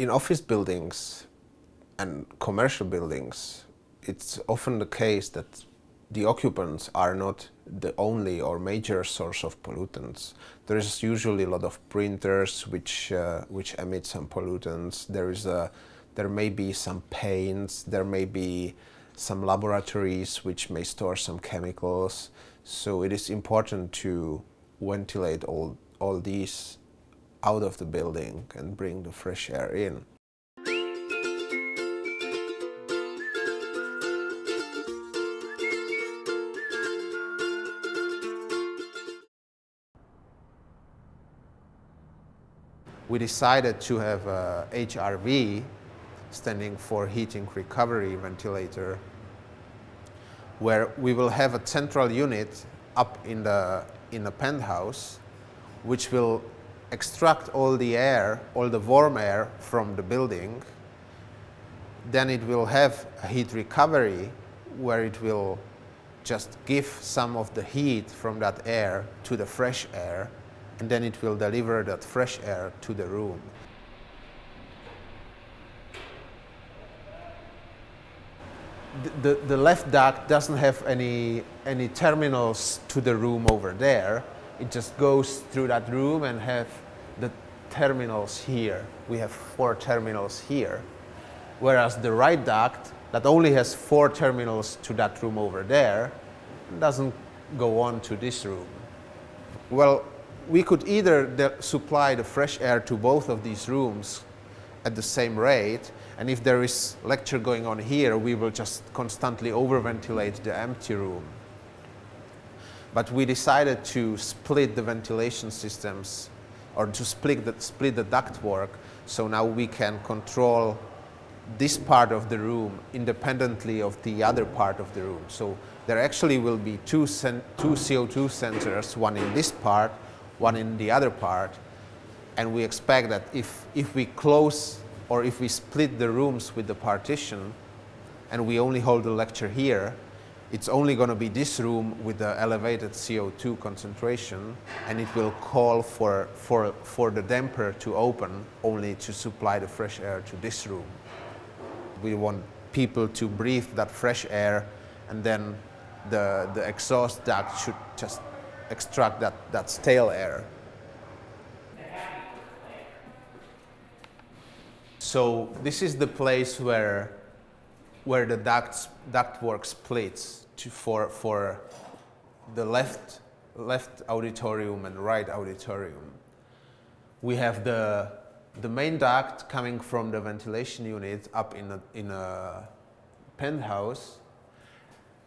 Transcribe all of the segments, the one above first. in office buildings and commercial buildings, it's often the case that the occupants are not the only or major source of pollutants. There is usually a lot of printers which emit some pollutants. There may be some paints. There may be some laboratories which may store some chemicals. So it is important to ventilate all these out of the building and bring the fresh air in. We decided to have a HRV, standing for Heating Recovery Ventilator, where we will have a central unit up in the penthouse, which will extract all the air, all the warm air from the building. Then it will have a heat recovery, where it will just give some of the heat from that air to the fresh air, and then it will deliver that fresh air to the room. The left duct doesn't have any terminals to the room over there. It just goes through that room and have the terminals here. We have 4 terminals here. Whereas the right duct, that only has 4 terminals to that room over there, doesn't go on to this room. Well, we could either supply the fresh air to both of these rooms at the same rate, and if there is lecture going on here, we will just constantly overventilate the empty room. But we decided to split the ventilation systems, or to split the ductwork, so now we can control this part of the room independently of the other part of the room. So there actually will be two CO2 sensors, one in this part, one in the other part, and we expect that if we close or if we split the rooms with the partition and we only hold the lecture here, it's only going to be this room with the elevated CO2 concentration, and it will call for the damper to open only to supply the fresh air to this room. We want people to breathe that fresh air, and then the exhaust duct should just extract that stale air. So this is the place where the ductwork splits for the left auditorium and right auditorium. We have the main duct coming from the ventilation unit up in a penthouse.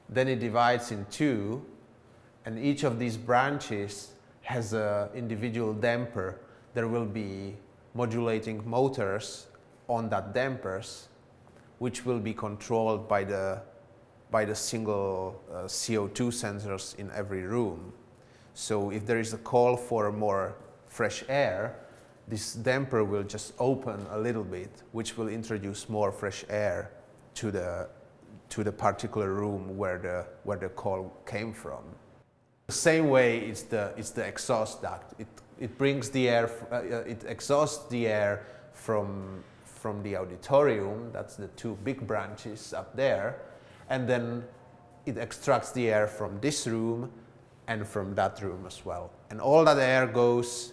Then it divides in two. And each of these branches has an individual damper. There will be modulating motors on that dampers, which will be controlled by the single CO2 sensors in every room. So if there is a call for more fresh air, this damper will just open a little bit, which will introduce more fresh air to the particular room where the call came from. The same way it's the exhaust duct. It brings the air, it exhausts the air from the auditorium. That's the two big branches up there, and then it extracts the air from this room and from that room as well. And all that air goes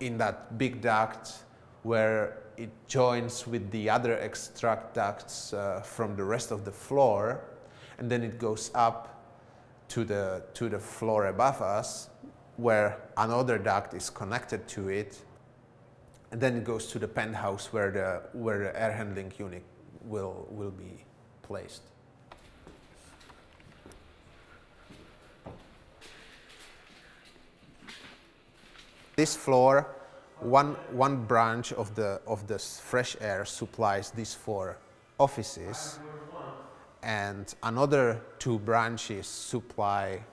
in that big duct where it joins with the other extract ducts from the rest of the floor, and then it goes up to the floor above us, where another duct is connected to it, and then it goes to the penthouse where the air handling unit will be placed. This floor, one branch of the fresh air supplies these 4 offices, and another 2 branches supply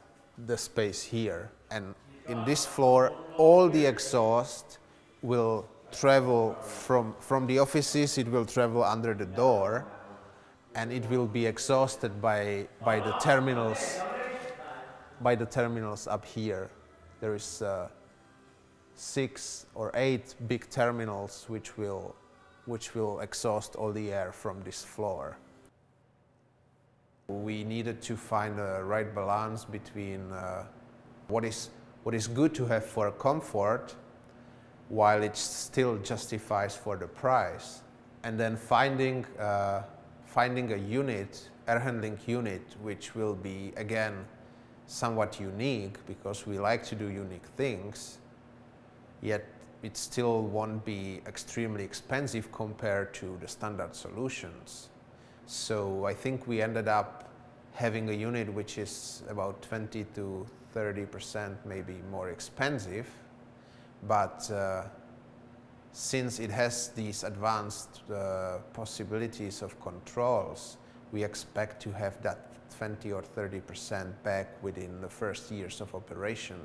the space here. And in this floor, all the exhaust will travel from the offices. It will travel under the door, and it will be exhausted by the terminals up here. There is 6 or 8 big terminals which will which will exhaust all the air from this floor. We needed to find a right balance between what is good to have for comfort while it still justifies for the price, and then finding a unit, air handling unit, which will be again somewhat unique, because we like to do unique things, yet it still won't be extremely expensive compared to the standard solutions. So I think we ended up having a unit which is about 20 to 30% maybe more expensive, but since it has these advanced possibilities of controls, we expect to have that 20 or 30% back within the first years of operation.